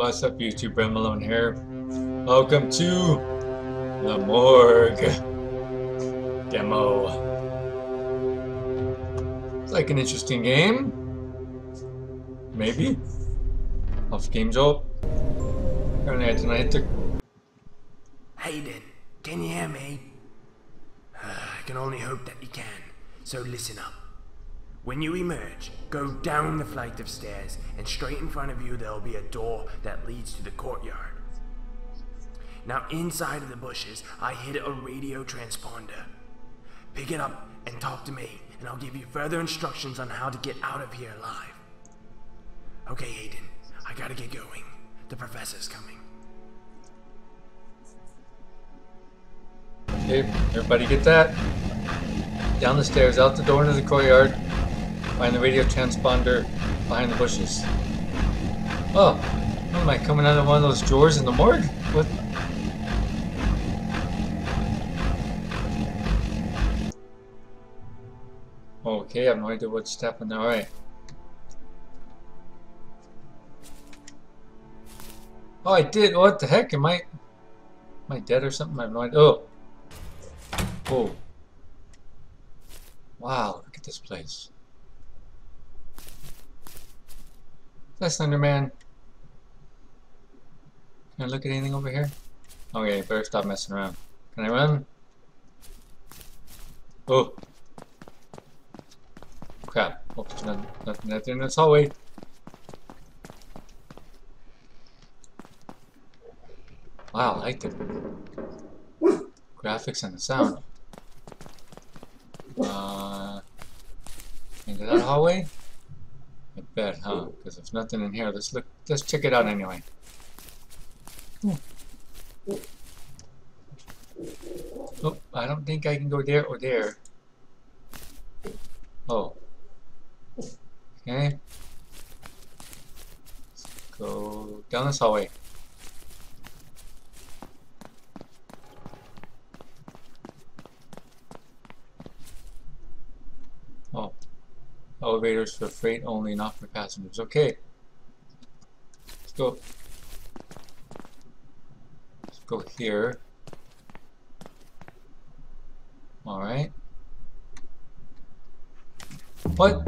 What's up, YouTube? Bren Malone here. Welcome to The Morgue Demo. It's like an interesting game. Maybe. Off GameJolt. Apparently I denied the... Hayden, can you hear me? I can only hope that you can, so listen up. When you emerge, go down the flight of stairs, and straight in front of you there'll be a door that leads to the courtyard. Now inside of the bushes, I hid a radio transponder. Pick it up and talk to me, and I'll give you further instructions on how to get out of here alive. Okay, Hayden, I gotta get going. The professor's coming. Okay, everybody get that? Down the stairs, out the door into the courtyard. Find the radio transponder behind the bushes. Oh, am I coming out of one of those drawers in the morgue? What? Okay, I have no idea what's happening. All right. Oh, I did. What the heck? Am I dead or something? I have no idea. Oh. Oh. Wow, look at this place. That's Slender Man. Can I look at anything over here? Okay, better stop messing around. Can I run? Oh. Crap. Hope there's nothing out there in this hallway. Wow, I like the graphics and the sound. Into that hallway? I bet, huh? Because there's nothing in here. Let's look. Let's check it out anyway. Oh, I don't think I can go there or there. Oh. Okay. Let's go down this hallway. Oh. Elevators for freight only, not for passengers. Okay. Let's go. Let's go here. Alright. What?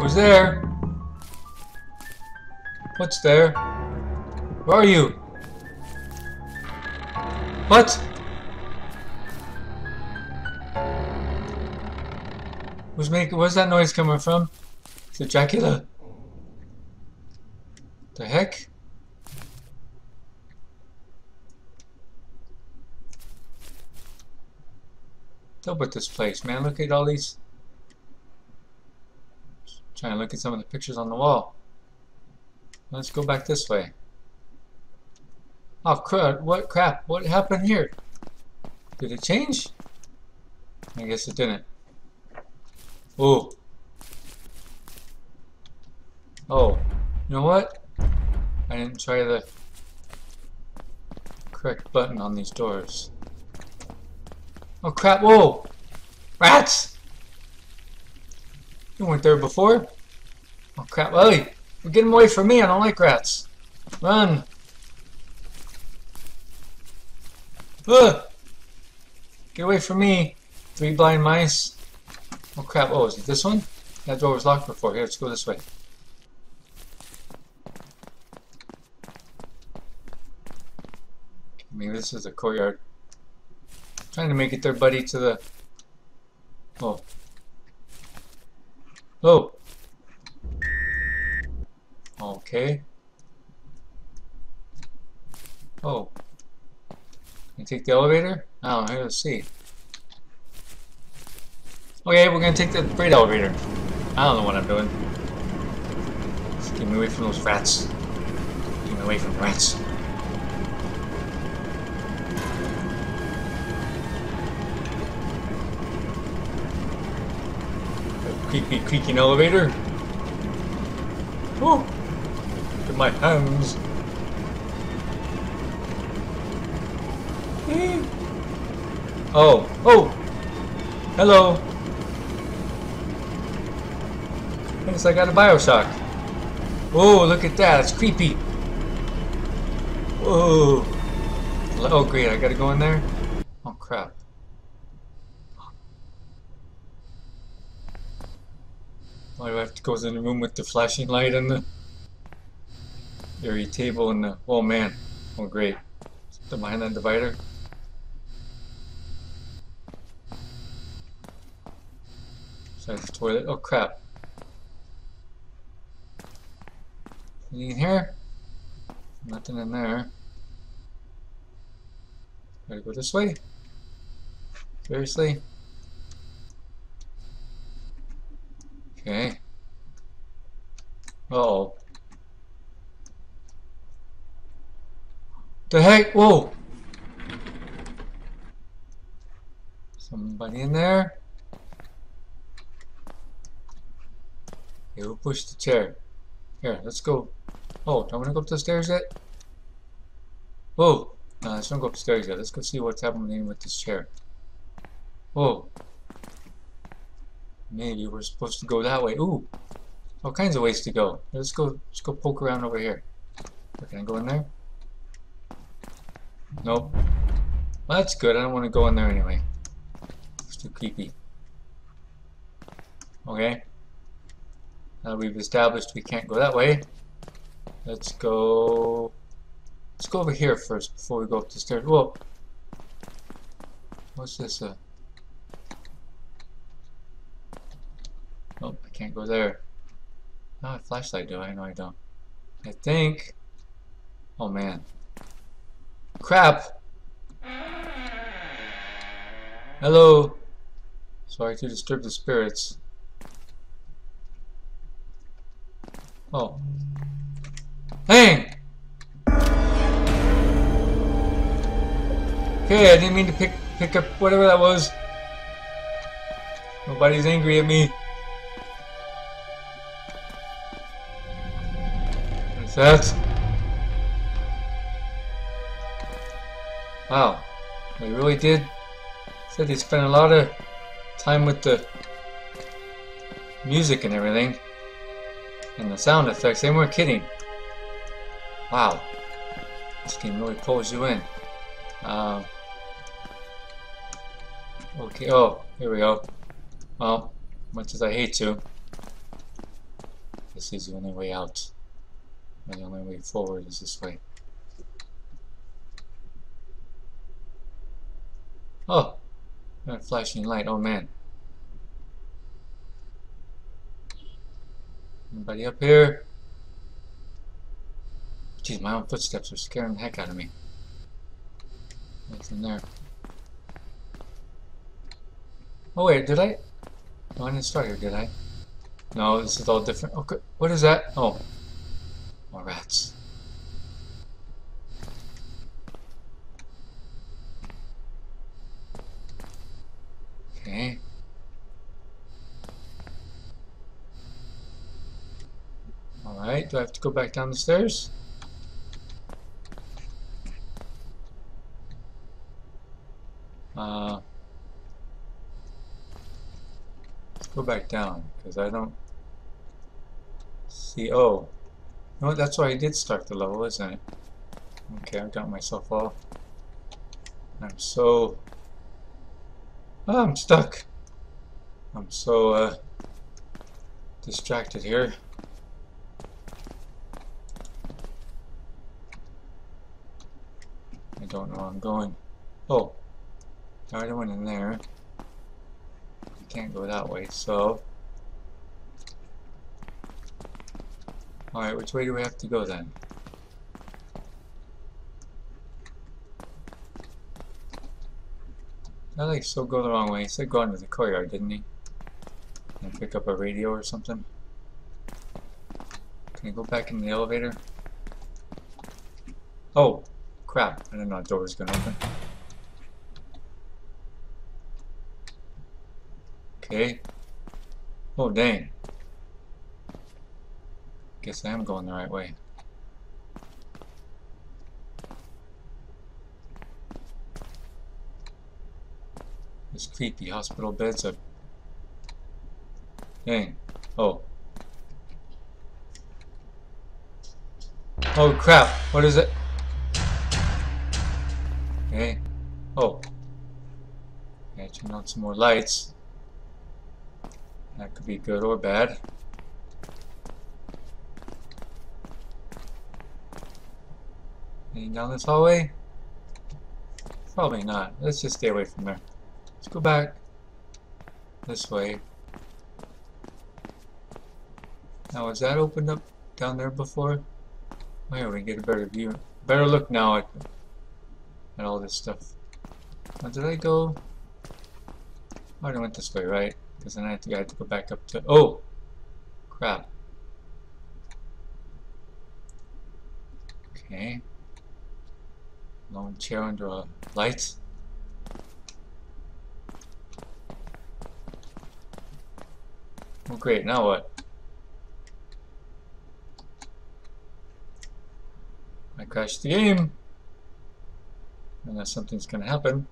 Who's there? What's there? Where are you? What? Where's that noise coming from? Is it Dracula? The heck? Deal with this place, man. Look at all these. Just trying to look at some of the pictures on the wall. Let's go back this way. Oh crud! What crap? What happened here? Did it change? I guess it didn't. Oh. Oh. You know what? I didn't try the correct button on these doors. Oh crap, whoa! Rats! You weren't there before. Oh crap, Ellie! Get them away from me, I don't like rats. Run! Ugh! Get away from me, three blind mice. Oh crap, oh, is it this one? That door was locked before. Here, let's go this way. Maybe this is the courtyard. I'm trying to make it there, buddy, to the... Oh. Oh! Okay. Oh. Can you take the elevator? Oh, here, let's see. Okay, we're gonna take the freight elevator. I don't know what I'm doing. Just get me away from those rats. Get me away from rats. A creepy, creaking elevator. Oh! Look at my hands. Oh! Oh! Hello! I guess I got a Bioshock. Whoa, look at that. It's creepy. Whoa. Oh, great. I gotta go in there? Oh, crap. Oh, I have to go in the room with the flashing light and the eerie table and the... Oh, man. Oh, great. Something behind that divider. Besides the toilet. Oh, crap. Anything in here? Nothing in there. Gotta go this way? Seriously? Okay. Uh-oh. The heck? Whoa! Somebody in there? Okay, who pushed the chair? Here, let's go. Oh, do I want to go up the stairs yet? Whoa! No, let's don't go upstairs yet. Let's go see what's happening with this chair. Whoa. Maybe we're supposed to go that way. Ooh! All kinds of ways to go. Let's go poke around over here. Can I go in there? Nope. Well, that's good. I don't want to go in there anyway. It's too creepy. Okay. Now we've established we can't go that way. Let's go over here first before we go up the stairs. Whoa! What's this? Oh, I can't go there. Oh, a flashlight, do I? No, I don't. I think... Oh, man. Crap! Hello! Sorry to disturb the spirits. Oh. Dang! Okay, I didn't mean to pick up whatever that was. Nobody's angry at me. What's that? Wow. They really did. Said they spent a lot of time with the music and everything. And the sound effects, they weren't kidding. Wow. This game really pulls you in. Okay, oh, here we go. Well, much as I hate to, this is the only way out. And the only way forward is this way. Oh! That flashing light, oh man. Anybody up here? Jeez, my own footsteps are scaring the heck out of me. What's in there? Oh wait, did I? No, I didn't start here, did I? No, this is all different. Okay, what is that? Oh, more rats. Okay. Alright, do I have to go back down the stairs? Let's go back down, because I don't see. Oh. No, that's why I did start the level, isn't it? Okay, I've got myself off. I'm so... Oh, I'm stuck. I'm so, distracted here. I don't know where I'm going. Oh, I already went in there. You can't go that way, so... Alright, which way do we have to go then? I like still go the wrong way. He said go into the courtyard, didn't he? And pick up a radio or something. Can I go back in the elevator? Oh! Crap, I didn't know the door was gonna open. Okay. Oh dang. Guess I am going the right way. It's creepy. Hospital beds are... Dang. Oh. Oh crap, what is it? Okay. Oh. Okay, turn on some more lights. That could be good or bad. Anything down this hallway? Probably not. Let's just stay away from there. Let's go back this way. Now, was that opened up down there before? Where we get a better view, better look now at all this stuff. Now, did I go? I already went this way, right? Because then I had to go back up to. Oh, crap. Okay. Long chair under a light. Oh great, now what? I crashed the game. Unless something's gonna happen.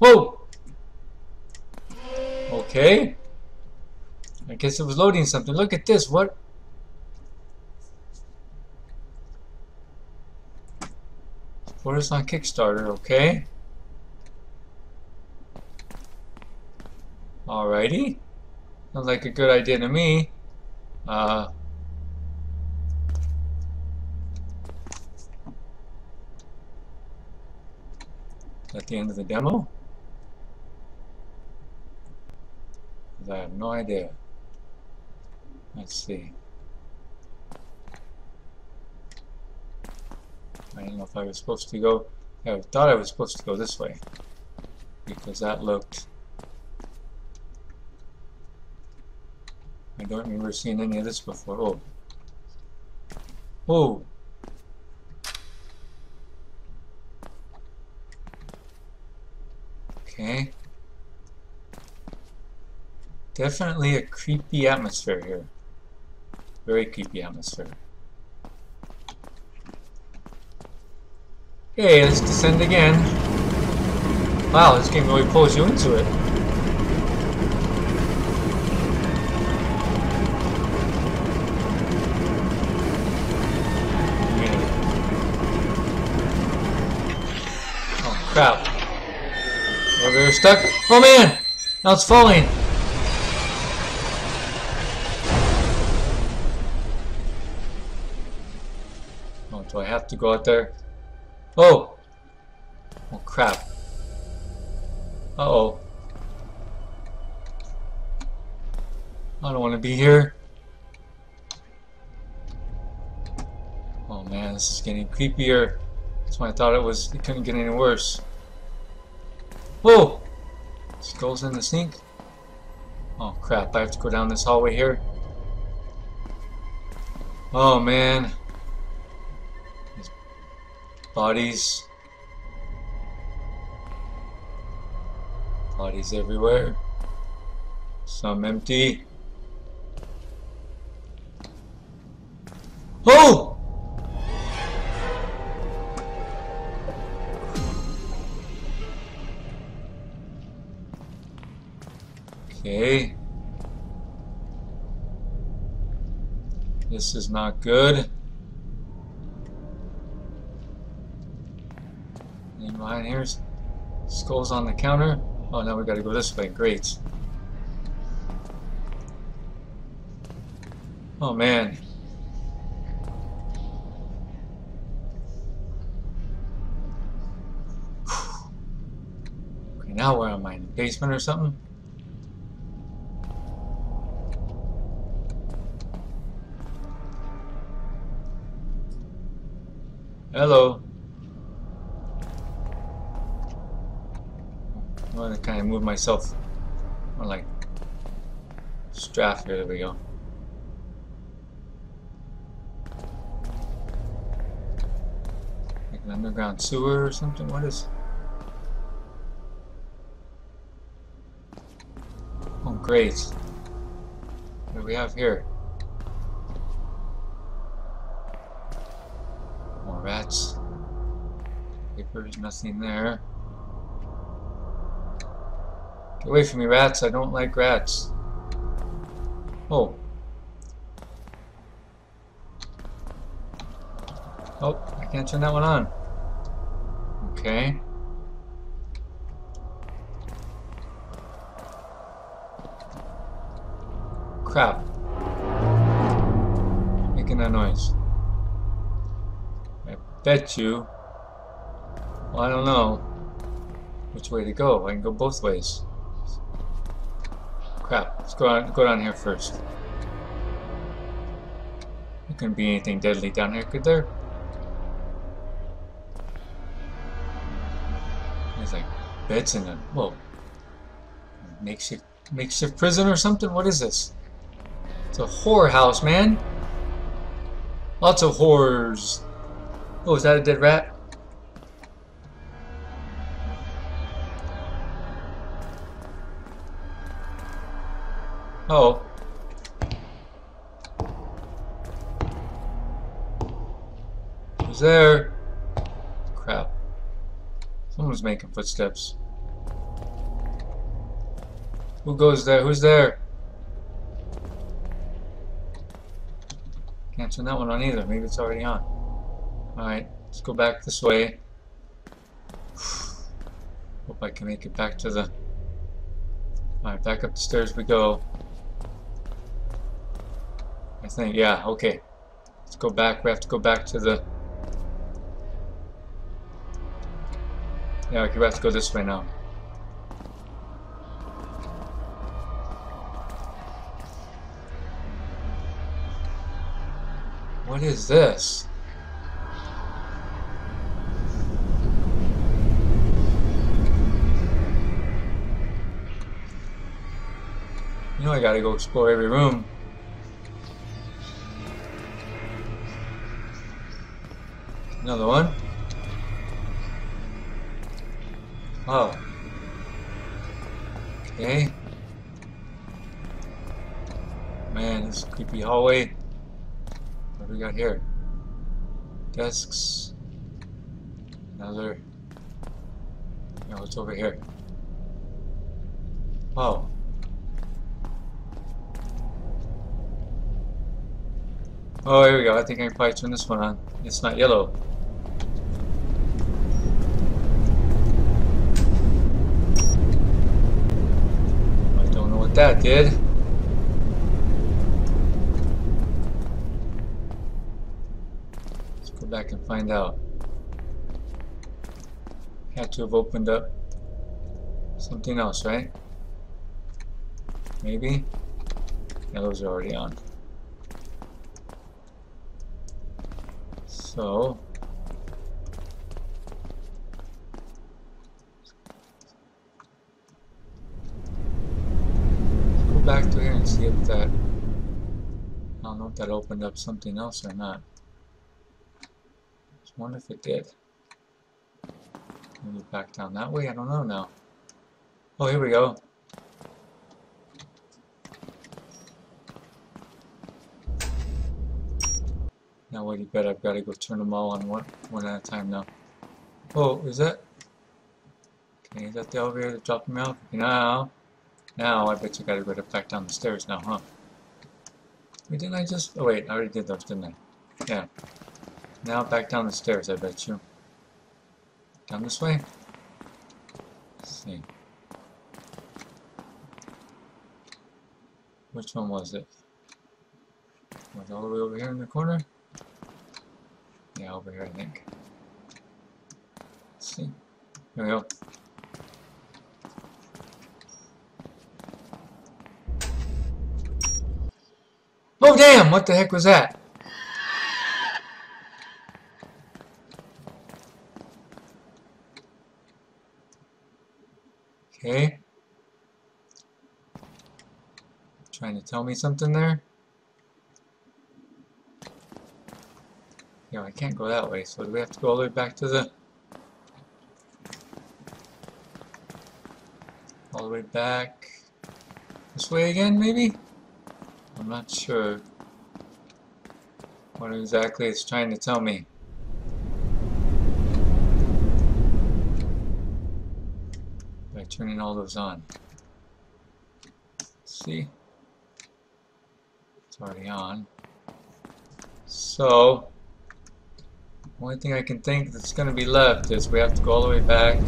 Whoa! Okay. I guess it was loading something. Look at this, what? Or it's on Kickstarter, okay? Alrighty. Sounds like a good idea to me. Is that the end of the demo? I have no idea. Let's see. I don't know if I was supposed to go. I thought I was supposed to go this way because that looked. I don't remember seeing any of this before. Oh, oh! Okay. Definitely a creepy atmosphere here. Very creepy atmosphere. Okay, let's descend again. Wow, this game really pulls you into it. Oh crap. Oh, we're stuck. Oh man! Now it's falling! Oh, do I have to go out there? Oh! Oh crap. Uh-oh. I don't want to be here. Oh man, this is getting creepier. That's why I thought it was. It couldn't get any worse. Whoa! This goes in the sink. Oh crap, I have to go down this hallway here. Oh man. Bodies. Bodies everywhere. Some empty. Oh! Okay. This is not good. Behind here, skulls on the counter. Oh, now we gotta go this way. Great. Oh man. Okay, now where am I? In the basement or something? Hello. I'm going to kind of move myself more like Straff here, there we go. Like an underground sewer or something, what is? Oh great. What do we have here? More rats. Papers, nothing there. Get away from me, rats. I don't like rats. Oh. Oh, I can't turn that one on. Okay. Crap. Making that noise. I bet you. Well, I don't know which way to go. I can go both ways. Crap. Let's go down here first. There couldn't be anything deadly down here, could there? There's like beds in them. Whoa. Makeshift prison or something? What is this? It's a horror house, man. Lots of horrors. Oh, is that a dead rat? Oh. Who's there? Crap. Someone's making footsteps. Who goes there? Who's there? Can't turn that one on either. Maybe it's already on. Alright, let's go back this way. Hope I can make it back to the... Alright, back up the stairs we go. I think, yeah, okay. Let's go back. We have to go back to the... Yeah, okay, we have to go this way now. What is this? You know I gotta go explore every room. Another one. Oh. Okay. Man, this creepy hallway. What do we got here? Desks. Another. No, what's over here? Oh. Oh, here we go. I think I can probably turn this one on. It's not yellow. I don't know what that did. Back and find out. Had to have opened up something else, right? Maybe? Yeah, those are already on. So, let's go back to here and see if that, I don't know if that opened up something else or not. I wonder if it did. Move back down that way? I don't know now. Oh, here we go. Now what do you bet? I've got to go turn them all on one at a time now. Oh, is that? Okay, is that the elevator that dropped me off? Now I bet you got to go back down the stairs now, huh? Wait, didn't I just? Oh wait, I already did those, didn't I? Yeah. Now back down the stairs, I bet you. Down this way? Let's see. Which one was it? Was it all the way over here in the corner? Yeah, over here I think. Let's see. Here we go. Oh damn! What the heck was that? Okay. Trying to tell me something there? Yeah, I can't go that way, so do we have to go all the way back to the... All the way back... This way again, maybe? I'm not sure what exactly it's trying to tell me. Turning all those on. Let's see. It's already on. So, only thing I can think that's going to be left is we have to go all the way back.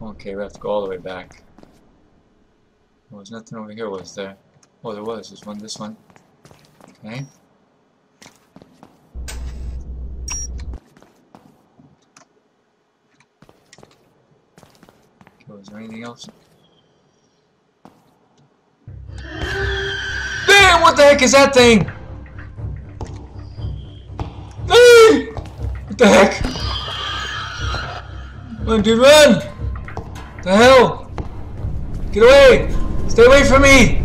Okay, we have to go all the way back. There was nothing over here, was there? Oh, there was. There's one, this one. Okay. Was there anything else? Damn, what the heck is that thing? What the heck? Run, dude, run! What the hell? Get away! Stay away from me!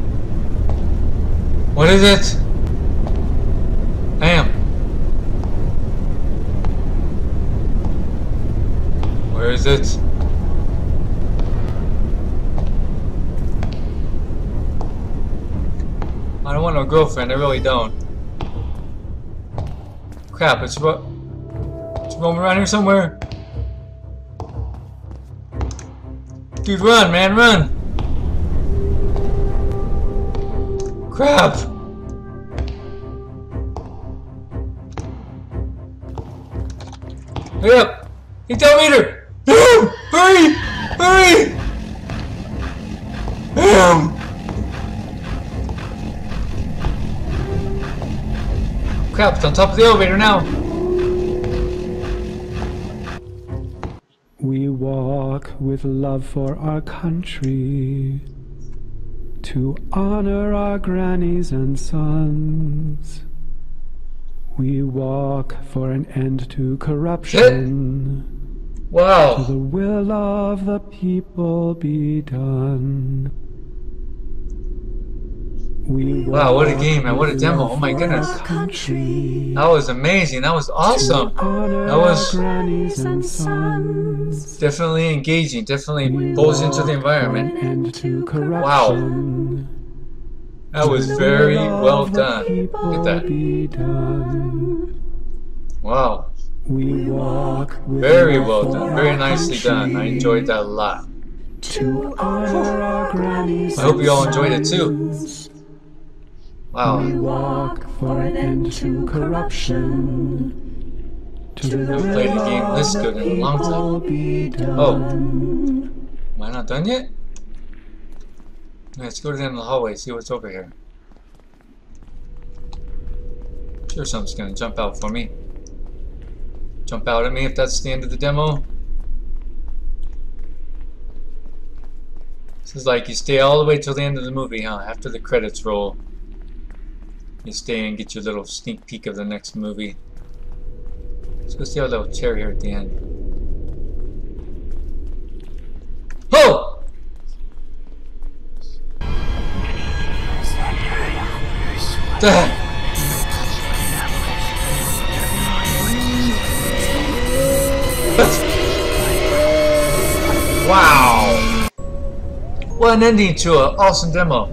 What is it? Damn. Where is it? I don't want no girlfriend, I really don't. Crap, it's roaming around here somewhere. Dude, run, man, run! Crap! Hurry up! Hey, telemeter! Hurry! Hurry! Crap, it's on top of the elevator now. We walk with love for our country, to honor our grannies and sons. We walk for an end to corruption. Shit. Wow. To the will of the people be done. Wow, what a game, man. What a demo. Oh my goodness. That was amazing. That was awesome. That was definitely engaging. Definitely pulls into the environment. Wow. That was very well done. Look at that. Wow. Very well done. Very nicely done. I enjoyed that a lot. I hope you all enjoyed it too. Wow. We walk for an end to corruption. I haven't played a game this good in a long time. Oh. Am I not done yet? Let's go to the end of the hallway, see what's over here. I'm sure something's gonna jump out for me. Jump out at me if that's the end of the demo. This is like you stay all the way till the end of the movie, huh? After the credits roll. You stay and get your little sneak peek of the next movie. Let's go see our little chair here at the end. Oh! The heck? Wow! What an ending to an awesome demo.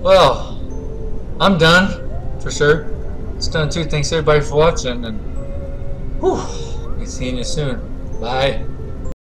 Well, I'm done, for sure. It's done too. Thanks everybody for watching, and whew, I'll be seeing you soon. Bye.